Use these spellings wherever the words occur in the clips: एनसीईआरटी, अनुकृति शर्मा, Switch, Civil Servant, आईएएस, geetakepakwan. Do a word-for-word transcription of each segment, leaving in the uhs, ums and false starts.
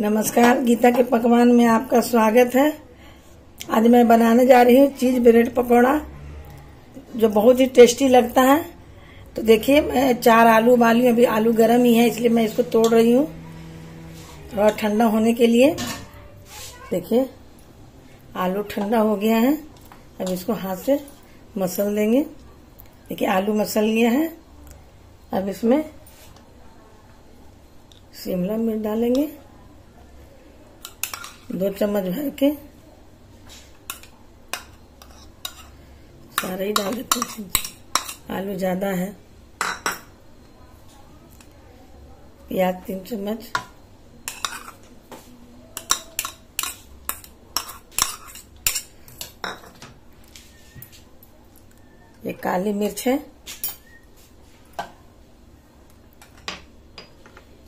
नमस्कार, गीता के पकवान में आपका स्वागत है। आज मैं बनाने जा रही हूँ चीज़ ब्रेड पकौड़ा, जो बहुत ही टेस्टी लगता है। तो देखिए, मैं चार आलू उबाली हूँ। अभी आलू गर्म ही है, इसलिए मैं इसको तोड़ रही हूँ थोड़ा ठंडा होने के लिए। देखिए, आलू ठंडा हो गया है। अब इसको हाथ से मसल देंगे। देखिए, आलू मसल गया है। अब इसमें शिमला मिर्च डालेंगे दो चम्मच भर के, सारे ही डाल देते हैं, आलू ज्यादा है। प्याज तीन चम्मच, ये काली मिर्च है,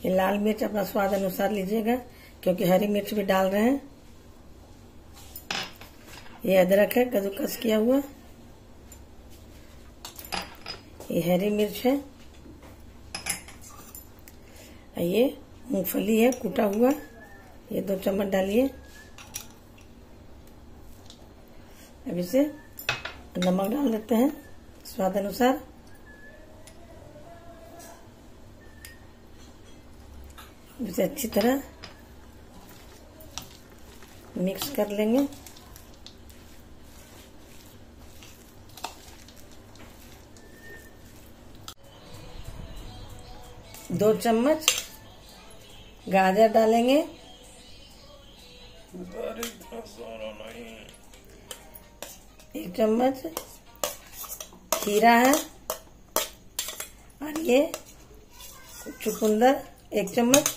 ये लाल मिर्च अपना स्वाद अनुसार लीजिएगा, क्योंकि हरी मिर्च भी डाल रहे हैं। ये अदरक है कद्दूकस किया हुआ, ये हरी मिर्च है, ये मूंगफली है कूटा हुआ, ये दो चम्मच डालिए। अब इसे नमक डाल देते हैं स्वाद अनुसार। इसे अच्छी तरह मिक्स कर लेंगे। दो चम्मच गाजर डालेंगे, एक चम्मच खीरा है, और ये चुकंदर एक चम्मच।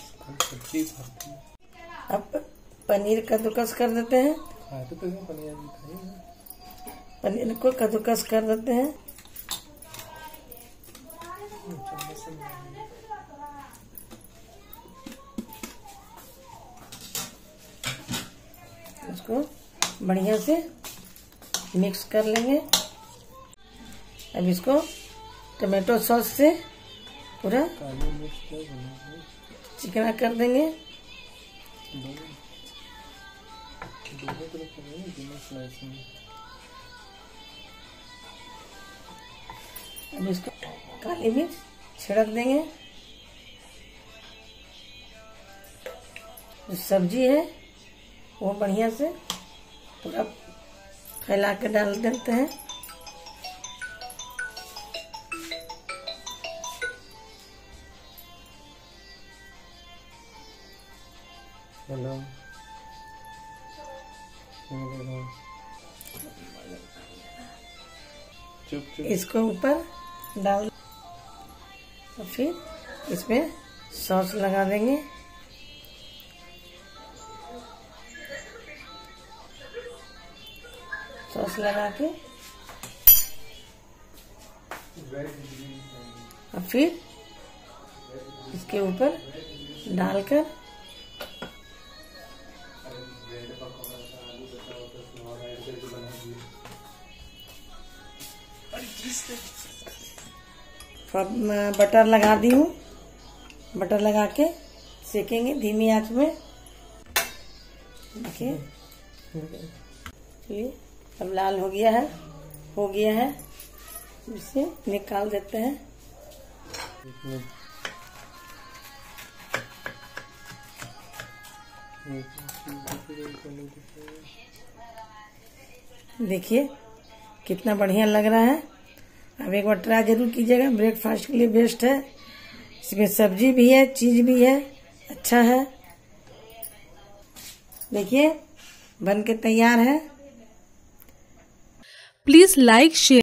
अब पनीर कद्दूकस कर देते हैं, पनीर को कद्दूकस कर देते हैं। इसको बढ़िया से मिक्स कर लेंगे। अब इसको टोमेटो सॉस से पूरा चिकना कर देंगे। अब इसको काली मिर्च छिड़क देंगे। जो सब्जी है वो बढ़िया से पूरा फैला के डाल देते हैं। हेलो, इसको ऊपर डाल और फिर इसमें सॉस लगा देंगे। सॉस लगा के और फिर इसके ऊपर डालकर बटर लगा दी हूँ। बटर लगा के सेकेंगे धीमी आंच में। देखिए, ये अब लाल हो गया है, हो गया है, इसे निकाल देते हैं। देखिए कितना बढ़िया लग रहा है। अब एक बार ट्राई जरूर कीजिएगा, ब्रेकफास्ट के लिए बेस्ट है। इसमें सब्जी भी है, चीज़ भी है, अच्छा है। देखिए, बन के तैयार है। Please like share.